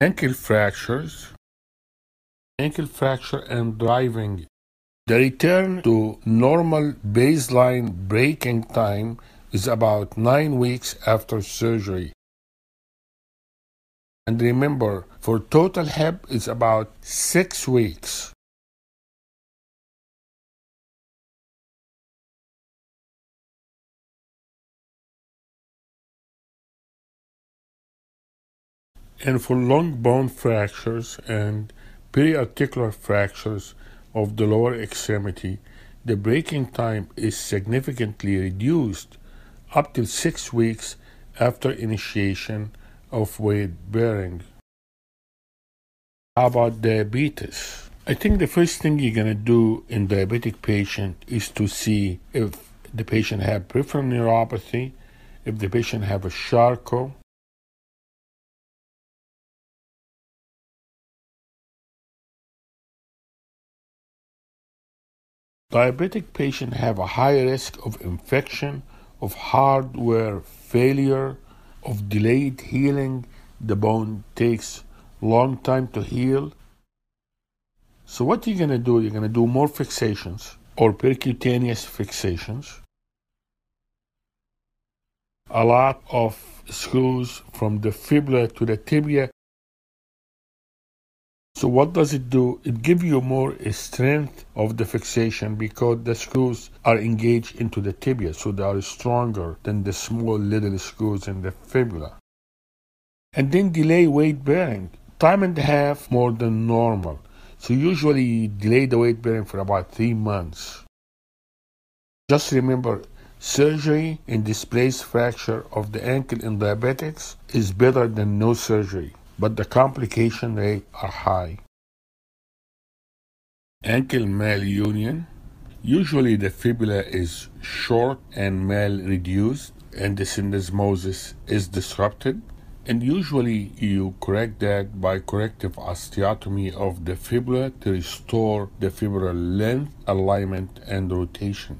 ankle fracture and driving. The return to normal baseline braking time is about 9 weeks after surgery. And remember, for total hip, it's about 6 weeks. And for long bone fractures and periarticular fractures of the lower extremity, the braking time is significantly reduced up to 6 weeks after initiation of weight bearing. How about diabetes? I think the first thing you're going to do in diabetic patient is to see if the patient have peripheral neuropathy, if the patient have a Charcot, diabetic patients have a high risk of infection, of hardware failure, of delayed healing. The bone takes long time to heal. So what you're going to do, you're going to do more fixations or percutaneous fixations. A lot of screws from the fibula to the tibia. So what does it do? It gives you more strength of the fixation because the screws are engaged into the tibia, so they are stronger than the small little screws in the fibula. And then delay weight bearing, time and a half more than normal. So usually you delay the weight bearing for about 3 months. Just remember, surgery in displaced fracture of the ankle in diabetics is better than no surgery, but the complication rates are high. Ankle malunion. Usually the fibula is short and malreduced, and the syndesmosis is disrupted. And usually you correct that by corrective osteotomy of the fibula to restore the fibula length, alignment, and rotation.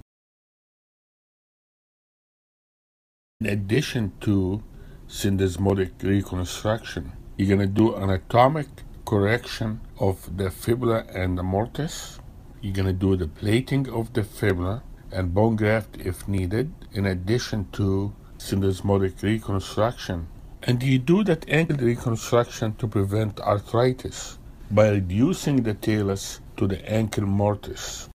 In addition to syndesmotic reconstruction, you're going to do anatomic correction of the fibula and the mortise. You're going to do the plating of the fibula and bone graft if needed, in addition to syndesmotic reconstruction. And you do that ankle reconstruction to prevent arthritis by reducing the talus to the ankle mortise.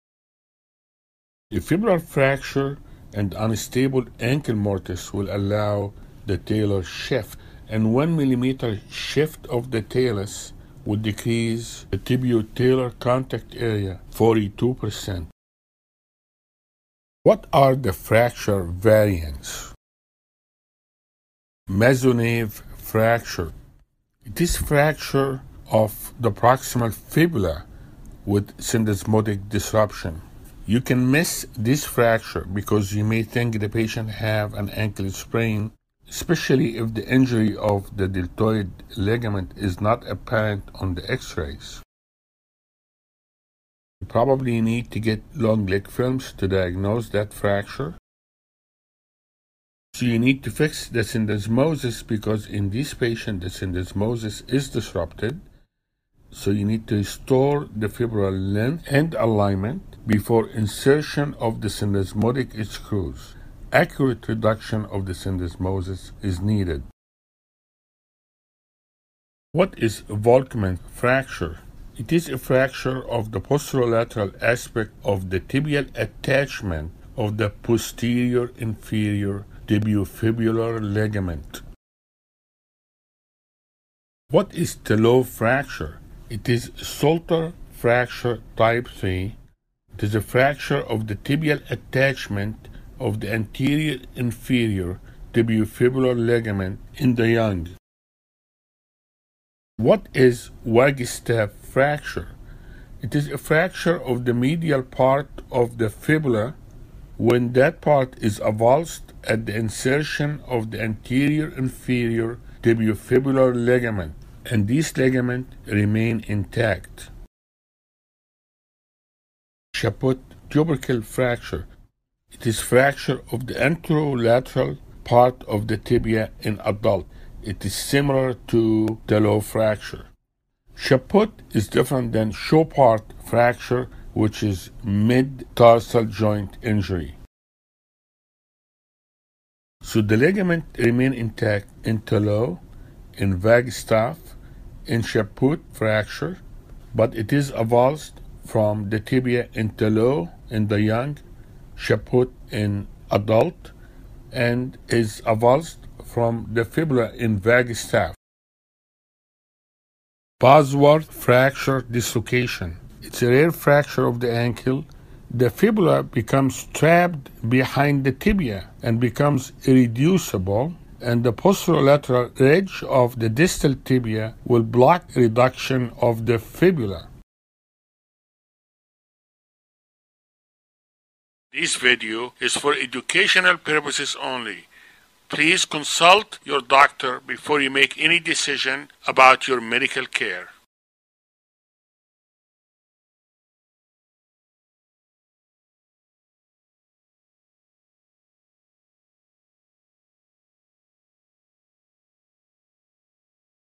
The fibular fracture and unstable ankle mortise will allow the talar shift, and 1 millimeter shift of the talus would decrease the tibio-talar contact area 42%. What are the fracture variants? Maisonneuve fracture. It is fracture of the proximal fibula with syndesmotic disruption. You can miss this fracture because you may think the patient have an ankle sprain, especially if the injury of the deltoid ligament is not apparent on the x-rays. You probably need to get long leg films to diagnose that fracture. So you need to fix the syndesmosis because in this patient the syndesmosis is disrupted. So you need to restore the fibula length and alignment before insertion of the syndesmotic screws. Accurate reduction of the syndesmosis is needed. What is Volkmann fracture? It is a fracture of the posterolateral aspect of the tibial attachment of the posterior inferior tibiofibular ligament. What is Tillaux fracture? It is Salter fracture type 3. It is a fracture of the tibial attachment of the anterior inferior tibiofibular ligament in the young. What is Wagstaffe fracture? It is a fracture of the medial part of the fibula when that part is avulsed at the insertion of the anterior inferior tibiofibular ligament, and these ligaments remain intact. Chaput tubercle fracture. It is fracture of the anterolateral part of the tibia in adult. It is similar to Tillaux fracture. Chaput is different than Chopart fracture, which is mid-tarsal joint injury. So the ligament remain intact in Tillaux, in Wagstaffe, in Chaput fracture, but it is avulsed from the tibia in Tillaux in the young, Chaput in adult, and is avulsed from the fibula in Wagstaffe. Bosworth fracture dislocation. It's a rare fracture of the ankle. The fibula becomes trapped behind the tibia and becomes irreducible, and the posterolateral ridge of the distal tibia will block reduction of the fibula. This video is for educational purposes only. Please consult your doctor before you make any decision about your medical care.